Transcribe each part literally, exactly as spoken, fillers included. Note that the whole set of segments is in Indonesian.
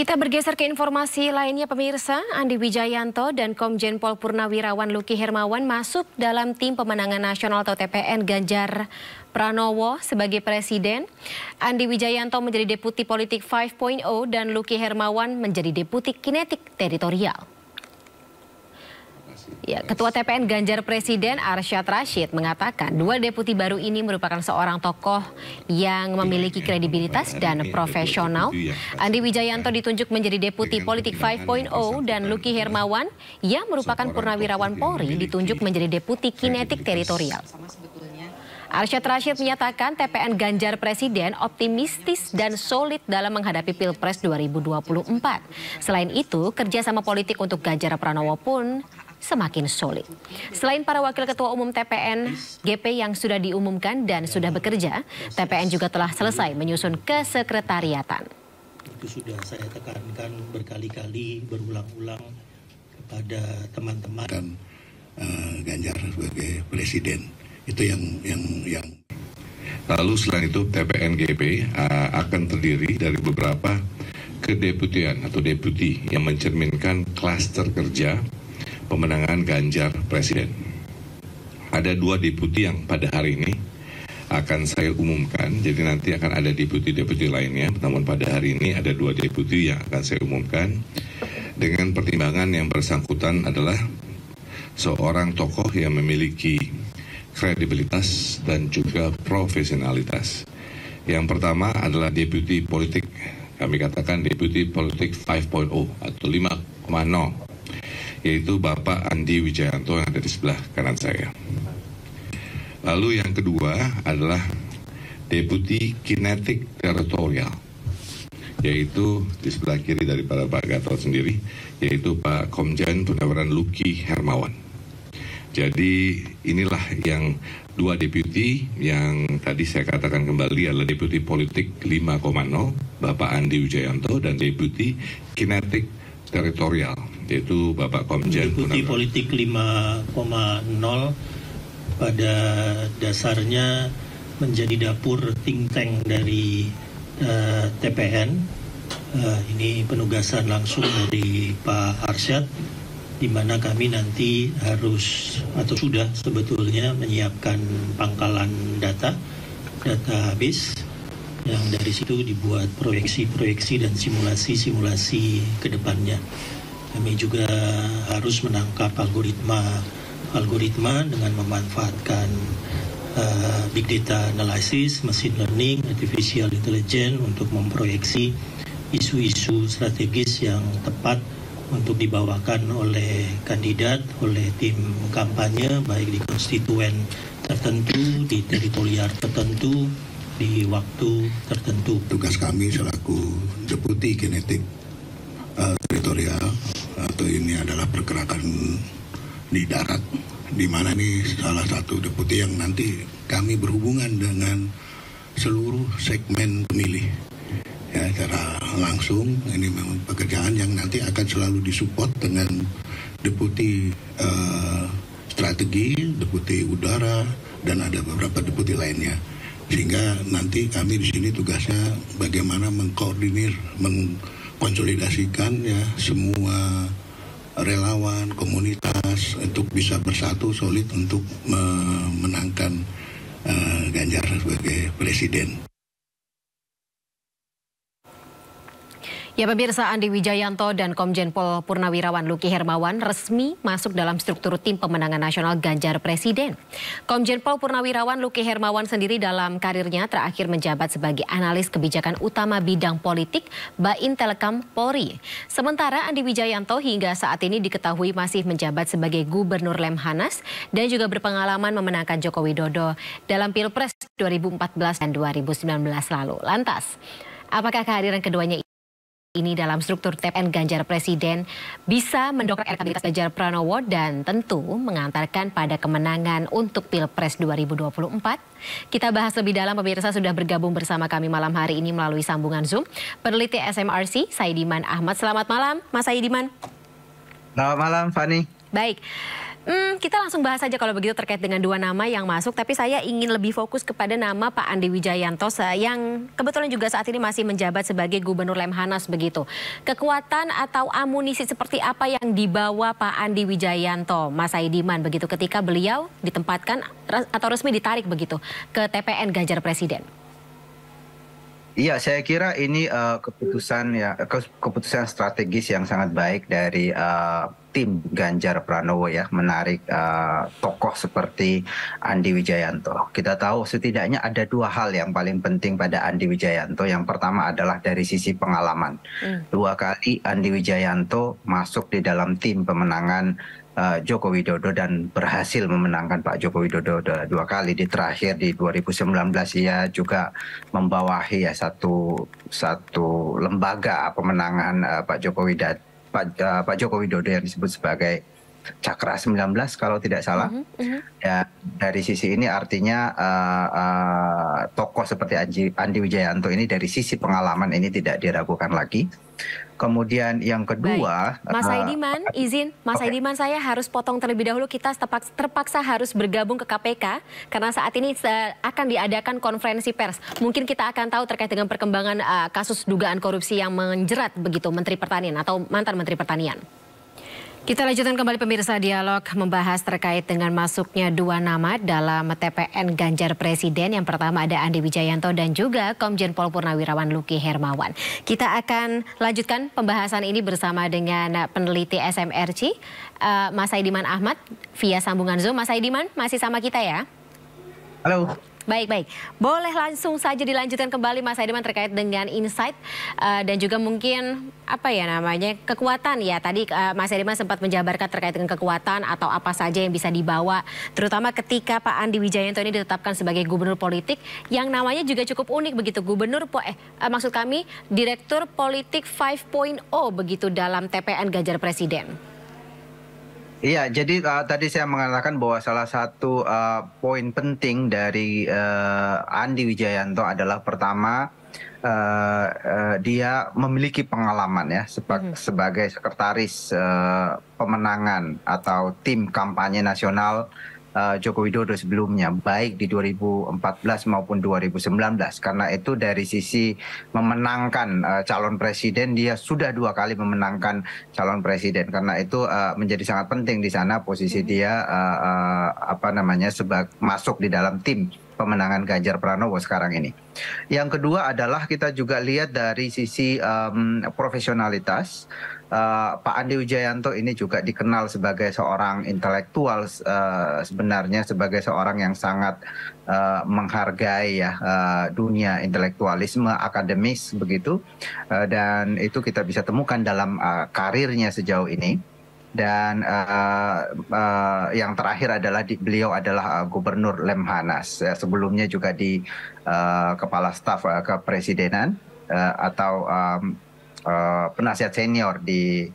Kita bergeser ke informasi lainnya pemirsa. Andi Widjajanto dan Komjen Pol Purnawirawan Luki Hermawan masuk dalam tim pemenangan nasional atau T P N Ganjar Pranowo sebagai presiden. Andi Widjajanto menjadi Deputi Politik lima titik nol dan Luki Hermawan menjadi Deputi Kinetik Teritorial. Ya, Ketua T P N Ganjar Presiden Arsjad Rasjid mengatakan dua deputi baru ini merupakan seorang tokoh yang memiliki kredibilitas dan profesional. Andi Widjajanto ditunjuk menjadi Deputi Politik lima titik nol dan Luki Hermawan yang merupakan Purnawirawan Polri ditunjuk menjadi Deputi Kinetik Teritorial. Arsjad Rasjid menyatakan T P N Ganjar Presiden optimistis dan solid dalam menghadapi Pilpres dua ribu dua puluh empat. Selain itu, kerjasama politik untuk Ganjar Pranowo pun semakin solid. Selain para wakil ketua umum T P N G P yang sudah diumumkan dan sudah bekerja, T P N juga telah selesai menyusun kesekretariatan. Itu sudah saya tekankan berkali-kali, berulang-ulang kepada teman-teman dan uh, Ganjar sebagai presiden. Itu yang yang yang. Lalu selain itu T P N G P uh, akan terdiri dari beberapa kedeputian atau deputi yang mencerminkan klaster kerja pemenangan Ganjar Presiden. Ada dua deputi yang pada hari ini akan saya umumkan, jadi nanti akan ada deputi-deputi lainnya, namun pada hari ini ada dua deputi yang akan saya umumkan dengan pertimbangan yang bersangkutan adalah seorang tokoh yang memiliki kredibilitas dan juga profesionalitas. Yang pertama adalah deputi politik, kami katakan deputi politik lima titik nol atau lima titik nol. Yaitu Bapak Andi Widjajanto yang ada di sebelah kanan saya. Lalu yang kedua adalah Deputi Kinetik Teritorial, yaitu di sebelah kiri daripada Pak Gatot sendiri, yaitu Pak Komjen Purnawirawan Luki Hermawan. Jadi inilah yang dua deputi yang tadi saya katakan kembali adalah Deputi Politik lima titik nol, Bapak Andi Widjajanto, dan Deputi Kinetik Teritorial, yaitu Bapak Komjen Deputi Politik lima titik nol pada dasarnya menjadi dapur think tank dari uh, T P N. Uh, ini penugasan langsung dari Pak Arsjad, di mana kami nanti harus atau sudah sebetulnya menyiapkan pangkalan data, database, yang dari situ dibuat proyeksi-proyeksi dan simulasi-simulasi ke depannya. Kami juga harus menangkap algoritma algoritma dengan memanfaatkan uh, big data analysis, machine learning, artificial intelligence untuk memproyeksi isu-isu strategis yang tepat untuk dibawakan oleh kandidat, oleh tim kampanye, baik di konstituen tertentu, di teritorial tertentu, di waktu tertentu. Tugas kami selaku Deputi Kinetik uh, Teritorial atau ini adalah pergerakan di darat, di mana nih salah satu deputi yang nanti kami berhubungan dengan seluruh segmen pemilih ya secara langsung. Ini memang pekerjaan yang nanti akan selalu disupport dengan deputi eh, strategi, deputi udara, dan ada beberapa deputi lainnya, sehingga nanti kami di sini tugasnya bagaimana mengkoordinir, meng konsolidasikan ya semua relawan komunitas untuk bisa bersatu solid untuk memenangkan uh, Ganjar sebagai presiden. Ya pemirsa, Andi Widjajanto dan Komjen Pol Purnawirawan Luki Hermawan resmi masuk dalam struktur tim pemenangan nasional Ganjar Presiden. Komjen Pol Purnawirawan Luki Hermawan sendiri dalam karirnya terakhir menjabat sebagai analis kebijakan utama bidang politik Baintelkam Polri. Sementara Andi Widjajanto hingga saat ini diketahui masih menjabat sebagai Gubernur Lemhanas dan juga berpengalaman memenangkan Joko Widodo dalam Pilpres dua ribu empat belas dan dua ribu sembilan belas lalu. Lantas, apakah kehadiran keduanya ini dalam struktur T P N Ganjar Presiden bisa mendongkrak elektabilitas Ganjar Pranowo dan tentu mengantarkan pada kemenangan untuk Pilpres dua ribu dua puluh empat? Kita bahas lebih dalam pemirsa, sudah bergabung bersama kami malam hari ini melalui sambungan Zoom peneliti S M R C Saidiman Ahmad. Selamat malam Mas Saidiman. Selamat malam Fani. Baik. Hmm, kita langsung bahas saja kalau begitu terkait dengan dua nama yang masuk, tapi saya ingin lebih fokus kepada nama Pak Andi Widjajanto yang kebetulan juga saat ini masih menjabat sebagai Gubernur Lemhanas begitu. Kekuatan atau amunisi seperti apa yang dibawa Pak Andi Widjajanto, Mas Saidiman begitu ketika beliau ditempatkan atau resmi ditarik begitu ke T P N Ganjar Presiden? Iya, saya kira ini uh, keputusan ya keputusan strategis yang sangat baik dari uh, tim Ganjar Pranowo ya, menarik uh, tokoh seperti Andi Widjajanto. Kita tahu setidaknya ada dua hal yang paling penting pada Andi Widjajanto. Yang pertama adalah dari sisi pengalaman. Hmm. Dua kali Andi Widjajanto masuk di dalam tim pemenangan uh, Joko Widodo dan berhasil memenangkan Pak Joko Widodo dua kali. Di terakhir di dua ribu sembilan belas ia juga membawahi ya satu satu lembaga pemenangan uh, Pak Joko Widodo. Pak, uh, Pak Joko Widodo yang disebut sebagai Cakra sembilan belas kalau tidak salah. Uh-huh, uh-huh. Ya, dari sisi ini artinya uh, uh, tokoh seperti Andi, Andi Widjajanto ini dari sisi pengalaman ini tidak diragukan lagi. Kemudian yang kedua, Baik. Mas Saidiman, uh, izin Mas Saidiman, okay. Saya harus potong terlebih dahulu. Kita terpaksa, terpaksa harus bergabung ke K P K karena saat ini akan diadakan konferensi pers. Mungkin kita akan tahu terkait dengan perkembangan uh, kasus dugaan korupsi yang menjerat begitu Menteri Pertanian atau mantan Menteri Pertanian. Kita lanjutkan kembali pemirsa dialog membahas terkait dengan masuknya dua nama dalam T P N Ganjar Presiden. Yang pertama ada Andi Widjajanto dan juga Komjen Pol Purnawirawan Luki Hermawan. Kita akan lanjutkan pembahasan ini bersama dengan peneliti S M R C, uh, Mas Saidiman Ahmad via sambungan Zoom. Mas Saidiman masih sama kita ya? Halo. Baik-baik, boleh langsung saja dilanjutkan kembali Mas Saidiman terkait dengan insight uh, dan juga mungkin apa ya namanya kekuatan ya. Tadi uh, Mas Saidiman sempat menjabarkan terkait dengan kekuatan atau apa saja yang bisa dibawa, terutama ketika Pak Andi Widjajanto ini ditetapkan sebagai gubernur politik yang namanya juga cukup unik begitu, gubernur po eh uh, maksud kami direktur politik lima titik nol begitu dalam T P N Ganjar Presiden. Iya, jadi uh, tadi saya mengatakan bahwa salah satu uh, poin penting dari uh, Andi Widjajanto adalah pertama uh, uh, dia memiliki pengalaman ya seba hmm. sebagai sekretaris uh, pemenangan atau tim kampanye nasional uh, Joko Widodo sebelumnya, baik di dua ribu empat belas maupun dua ribu sembilan belas. Karena itu dari sisi memenangkan uh, calon presiden, dia sudah dua kali memenangkan calon presiden. Karena itu uh, menjadi sangat penting di sana posisi dia uh, uh, apa namanya sebagai masuk di dalam tim pemenangan Ganjar Pranowo sekarang ini. Yang kedua adalah kita juga lihat dari sisi um, profesionalitas. Uh, Pak Andi Widjajanto ini juga dikenal sebagai seorang intelektual, uh, sebenarnya sebagai seorang yang sangat uh, menghargai ya uh, dunia intelektualisme akademis begitu, uh, dan itu kita bisa temukan dalam uh, karirnya sejauh ini. Dan uh, uh, yang terakhir adalah di, beliau adalah uh, Gubernur Lemhanas, uh, sebelumnya juga di uh, Kepala Staf uh, Kepresidenan uh, atau um, uh, penasihat senior di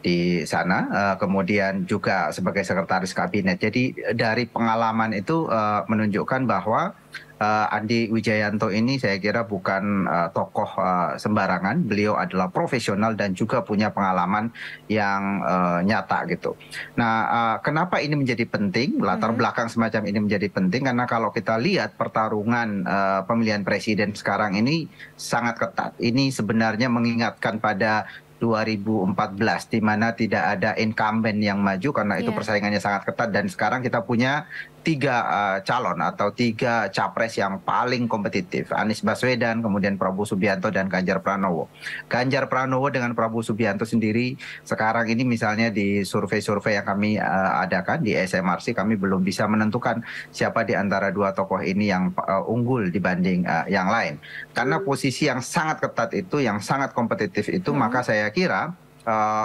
di sana, uh, kemudian juga sebagai sekretaris kabinet. Jadi dari pengalaman itu uh, menunjukkan bahwa Uh, Andi Widjajanto ini saya kira bukan uh, tokoh uh, sembarangan. Beliau adalah profesional dan juga punya pengalaman yang uh, nyata gitu. Nah, uh, kenapa ini menjadi penting? Latar belakang semacam ini menjadi penting karena kalau kita lihat pertarungan uh, pemilihan presiden sekarang ini sangat ketat. Ini sebenarnya mengingatkan pada dua ribu empat belas di mana tidak ada incumbent yang maju karena itu yeah. persaingannya sangat ketat, dan sekarang kita punya tiga uh, calon atau tiga capres yang paling kompetitif. Anies Baswedan, kemudian Prabowo Subianto dan Ganjar Pranowo. Ganjar Pranowo dengan Prabowo Subianto sendiri sekarang ini misalnya di survei-survei yang kami uh, adakan di S M R C kami belum bisa menentukan siapa di antara dua tokoh ini yang uh, unggul dibanding uh, yang lain. Karena posisi yang sangat ketat itu, yang sangat kompetitif itu, hmm. maka saya Saya kira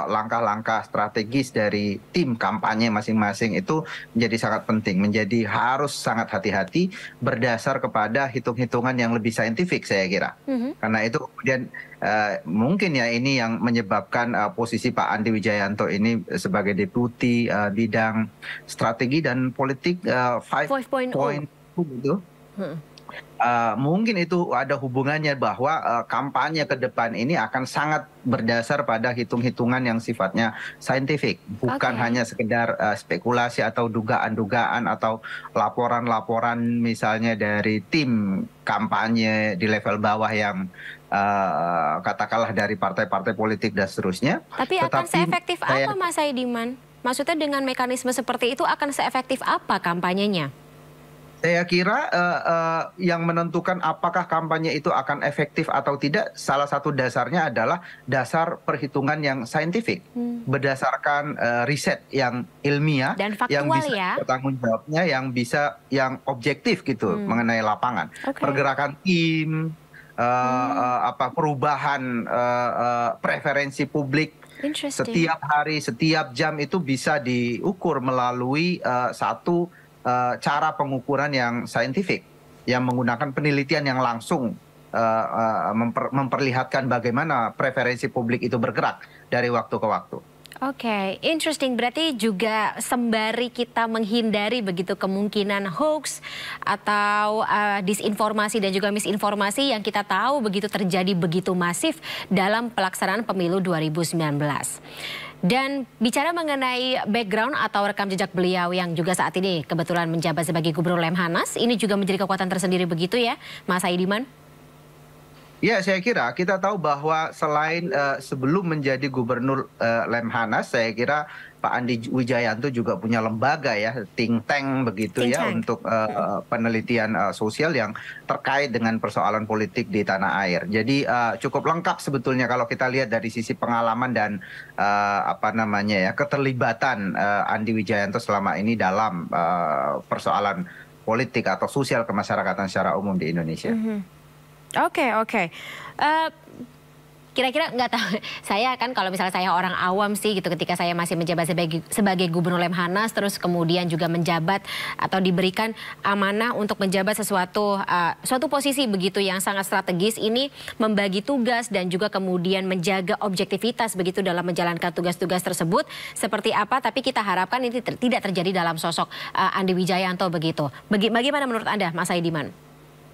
langkah-langkah uh, strategis dari tim kampanye masing-masing itu menjadi sangat penting, menjadi harus sangat hati-hati berdasar kepada hitung-hitungan yang lebih saintifik saya kira. Mm-hmm. Karena itu kemudian uh, mungkin ya ini yang menyebabkan uh, posisi Pak Andi Widjajanto ini sebagai deputi uh, bidang strategi dan politik uh, lima titik nol gitu. Mm-hmm. Uh, mungkin itu ada hubungannya bahwa uh, kampanye ke depan ini akan sangat berdasar pada hitung-hitungan yang sifatnya saintifik, bukan okay. hanya sekedar uh, spekulasi atau dugaan-dugaan atau laporan-laporan misalnya dari tim kampanye di level bawah yang uh, katakanlah dari partai-partai politik dan seterusnya. Tapi Tetapi akan seefektif saya... apa Mas Saidiman? Maksudnya dengan mekanisme seperti itu akan seefektif apa kampanyenya? Saya kira uh, uh, yang menentukan apakah kampanye itu akan efektif atau tidak, salah satu dasarnya adalah dasar perhitungan yang saintifik, hmm. berdasarkan uh, riset yang ilmiah, dan faktual, yang bisa ya? bertanggung jawabnya, yang bisa yang objektif gitu hmm. mengenai lapangan, okay. pergerakan tim, uh, hmm. uh, apa perubahan uh, uh, preferensi publik. Setiap hari, setiap jam itu bisa diukur melalui uh, satu Uh, cara pengukuran yang saintifik, yang menggunakan penelitian yang langsung uh, uh, memper, memperlihatkan bagaimana preferensi publik itu bergerak dari waktu ke waktu. Oke, okay. interesting. Berarti juga sembari kita menghindari begitu kemungkinan hoax atau uh, disinformasi dan juga misinformasi yang kita tahu begitu terjadi begitu masif dalam pelaksanaan pemilu dua ribu sembilan belas. Dan bicara mengenai background atau rekam jejak beliau yang juga saat ini kebetulan menjabat sebagai Gubernur Lemhanas, ini juga menjadi kekuatan tersendiri begitu ya, Mas Saidiman? Ya, saya kira kita tahu bahwa selain uh, sebelum menjadi Gubernur uh, Lemhanas, saya kira Pak Andi Widjajanto juga punya lembaga ya, think tank begitu think ya tank. untuk uh, penelitian uh, sosial yang terkait dengan persoalan politik di tanah air. Jadi uh, cukup lengkap sebetulnya kalau kita lihat dari sisi pengalaman dan uh, apa namanya ya, keterlibatan uh, Andi Widjajanto selama ini dalam uh, persoalan politik atau sosial kemasyarakatan secara umum di Indonesia. Mm-hmm. Oke, okay, oke. Okay. Uh, kira-kira nggak tahu, saya kan kalau misalnya saya orang awam sih gitu, ketika saya masih menjabat sebagai, sebagai Gubernur Lemhanas, terus kemudian juga menjabat atau diberikan amanah untuk menjabat sesuatu uh, suatu posisi begitu yang sangat strategis ini, membagi tugas dan juga kemudian menjaga objektivitas begitu dalam menjalankan tugas-tugas tersebut seperti apa, tapi kita harapkan ini tidak terjadi dalam sosok uh, Andi Widjajanto begitu. Baga bagaimana menurut Anda, Mas Saidiman?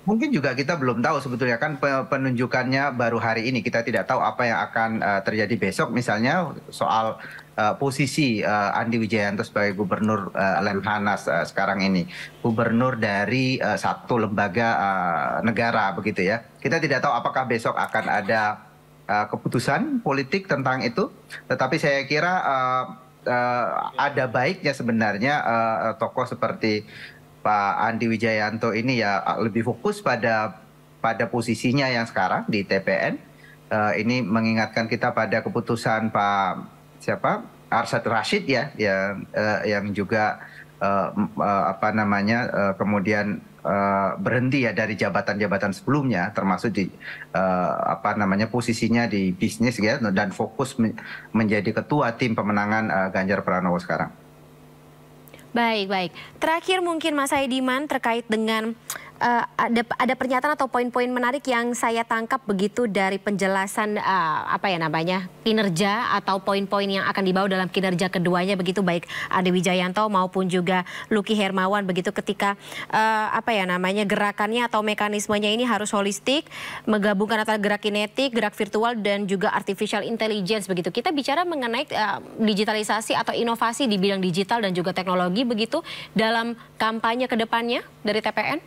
Mungkin juga kita belum tahu sebetulnya, kan penunjukannya baru hari ini, kita tidak tahu apa yang akan uh, terjadi besok misalnya soal uh, posisi uh, Andi Widjajanto sebagai Gubernur uh, Lemhanas uh, sekarang ini, gubernur dari uh, satu lembaga uh, negara begitu ya. Kita tidak tahu apakah besok akan ada uh, keputusan politik tentang itu, tetapi saya kira uh, uh, ada baiknya sebenarnya uh, tokoh seperti Pak Andi Widjajanto ini ya lebih fokus pada pada posisinya yang sekarang di T P N. Uh, ini mengingatkan kita pada keputusan Pak siapa Arsjad Rasjid ya, yang uh, yang juga uh, uh, apa namanya uh, kemudian uh, berhenti ya dari jabatan-jabatan sebelumnya, termasuk di uh, apa namanya posisinya di bisnis ya, dan fokus men menjadi ketua tim pemenangan uh, Ganjar Pranowo sekarang. Baik, baik. Terakhir mungkin Mas Saidiman terkait dengan uh, ada ada pernyataan atau poin-poin menarik yang saya tangkap begitu dari penjelasan uh, apa ya namanya kinerja atau poin-poin yang akan dibawa dalam kinerja keduanya begitu, baik Andi Widjajanto maupun juga Luki Hermawan begitu, ketika uh, apa ya namanya gerakannya atau mekanismenya ini harus holistik, menggabungkan antara gerak kinetik, gerak virtual dan juga artificial intelligence begitu. Kita bicara mengenai uh, digitalisasi atau inovasi di bidang digital dan juga teknologi begitu dalam kampanye ke depannya dari T P N?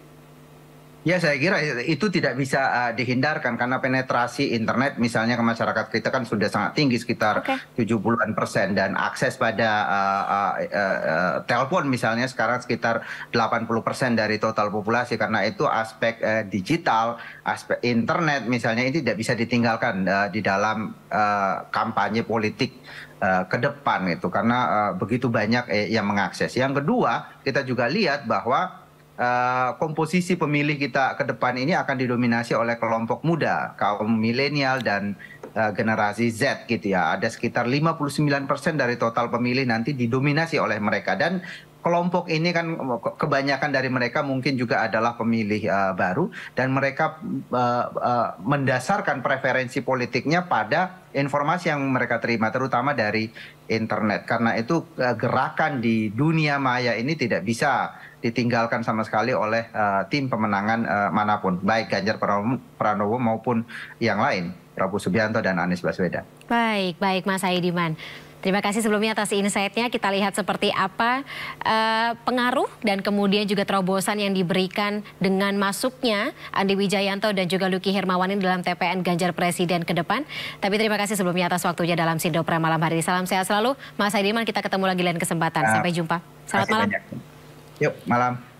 Ya, saya kira itu tidak bisa uh, dihindarkan karena penetrasi internet misalnya ke masyarakat kita kan sudah sangat tinggi, sekitar okay. tujuh puluhan persen, dan akses pada uh, uh, uh, uh, telepon misalnya sekarang sekitar delapan puluh persen dari total populasi. Karena itu aspek uh, digital, aspek internet misalnya ini tidak bisa ditinggalkan uh, di dalam uh, kampanye politik Uh, ke depan itu, karena uh, begitu banyak eh, yang mengakses. Yang kedua, kita juga lihat bahwa uh, komposisi pemilih kita ke depan ini akan didominasi oleh kelompok muda, kaum milenial dan uh, generasi Z gitu ya. Ada sekitar lima puluh sembilan persen dari total pemilih nanti didominasi oleh mereka, dan kelompok ini kan kebanyakan dari mereka mungkin juga adalah pemilih uh, baru, dan mereka uh, uh, mendasarkan preferensi politiknya pada informasi yang mereka terima, terutama dari internet. Karena itu uh, gerakan di dunia maya ini tidak bisa ditinggalkan sama sekali oleh uh, tim pemenangan uh, manapun, baik Ganjar Pranowo maupun yang lain, Prabowo Subianto dan Anies Baswedan. Baik, baik Mas Saidiman. Terima kasih sebelumnya atas insight-nya. Kita lihat seperti apa uh, pengaruh dan kemudian juga terobosan yang diberikan dengan masuknya Andi Widjajanto dan juga Luki Hermawan ini dalam T P N Ganjar Presiden ke depan. Tapi terima kasih sebelumnya atas waktunya dalam SINDOprime malam hari ini. Salam sehat selalu Mas Saidiman, kita ketemu lagi lain kesempatan. Sampai jumpa. Selamat malam. Banyak. Yuk, malam.